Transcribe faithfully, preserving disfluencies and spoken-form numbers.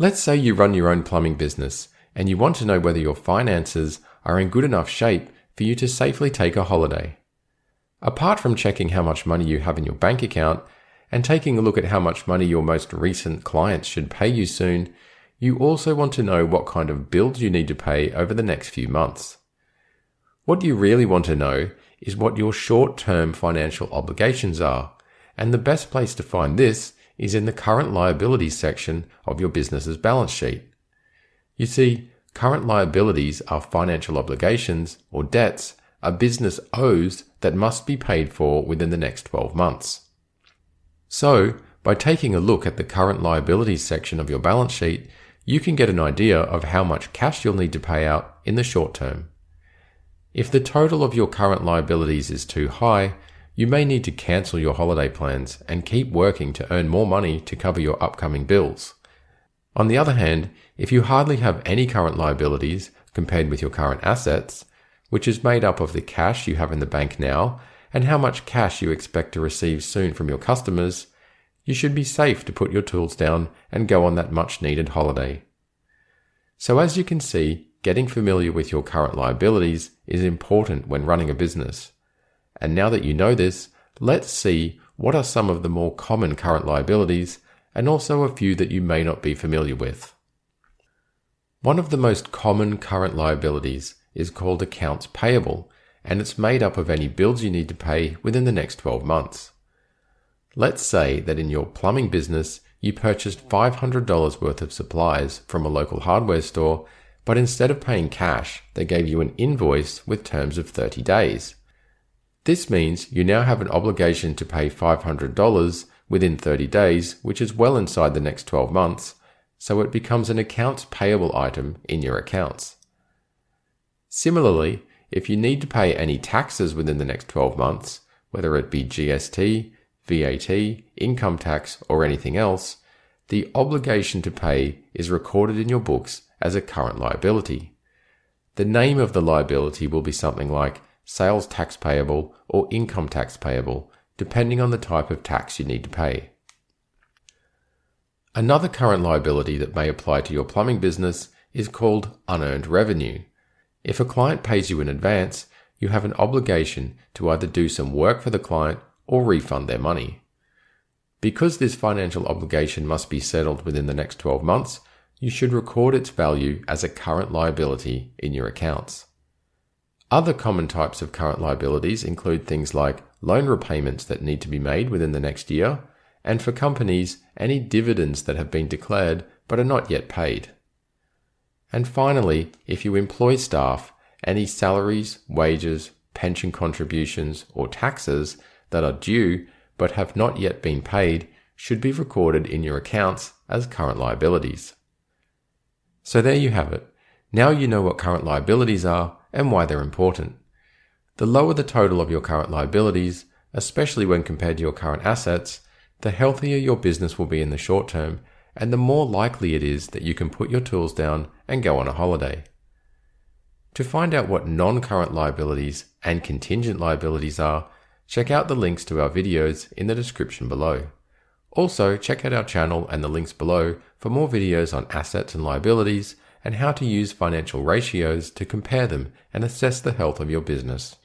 Let's say you run your own plumbing business and you want to know whether your finances are in good enough shape for you to safely take a holiday. Apart from checking how much money you have in your bank account and taking a look at how much money your most recent clients should pay you soon, you also want to know what kind of bills you need to pay over the next few months. What you really want to know is what your short-term financial obligations are, and the best place to find this is in the current liabilities section of your business's balance sheet. You see, current liabilities are financial obligations or debts a business owes that must be paid for within the next twelve months. So, by taking a look at the current liabilities section of your balance sheet, you can get an idea of how much cash you'll need to pay out in the short term. If the total of your current liabilities is too high, you may need to cancel your holiday plans and keep working to earn more money to cover your upcoming bills. On the other hand, if you hardly have any current liabilities compared with your current assets, which is made up of the cash you have in the bank now and how much cash you expect to receive soon from your customers, you should be safe to put your tools down and go on that much-needed holiday. So as you can see, getting familiar with your current liabilities is important when running a business. And now that you know this, let's see what are some of the more common current liabilities and also a few that you may not be familiar with. One of the most common current liabilities is called accounts payable, and it's made up of any bills you need to pay within the next twelve months. Let's say that in your plumbing business, you purchased five hundred dollars worth of supplies from a local hardware store, but instead of paying cash, they gave you an invoice with terms of thirty days. This means you now have an obligation to pay five hundred dollars within thirty days, which is well inside the next twelve months, so it becomes an accounts payable item in your accounts. Similarly, if you need to pay any taxes within the next twelve months, whether it be G S T, V A T, income tax, or anything else, the obligation to pay is recorded in your books as a current liability. The name of the liability will be something like sales tax payable or income tax payable, depending on the type of tax you need to pay. Another current liability that may apply to your plumbing business is called unearned revenue. If a client pays you in advance, you have an obligation to either do some work for the client or refund their money. Because this financial obligation must be settled within the next twelve months, you should record its value as a current liability in your accounts. Other common types of current liabilities include things like loan repayments that need to be made within the next year, and for companies, any dividends that have been declared but are not yet paid. And finally, if you employ staff, any salaries, wages, pension contributions, or taxes that are due but have not yet been paid should be recorded in your accounts as current liabilities. So there you have it. Now you know what current liabilities are and why they're important. The lower the total of your current liabilities, especially when compared to your current assets, the healthier your business will be in the short term and the more likely it is that you can put your tools down and go on a holiday. To find out what non-current liabilities and contingent liabilities are, check out the links to our videos in the description below. Also, check out our channel and the links below for more videos on assets and liabilities and how to use financial ratios to compare them and assess the health of your business.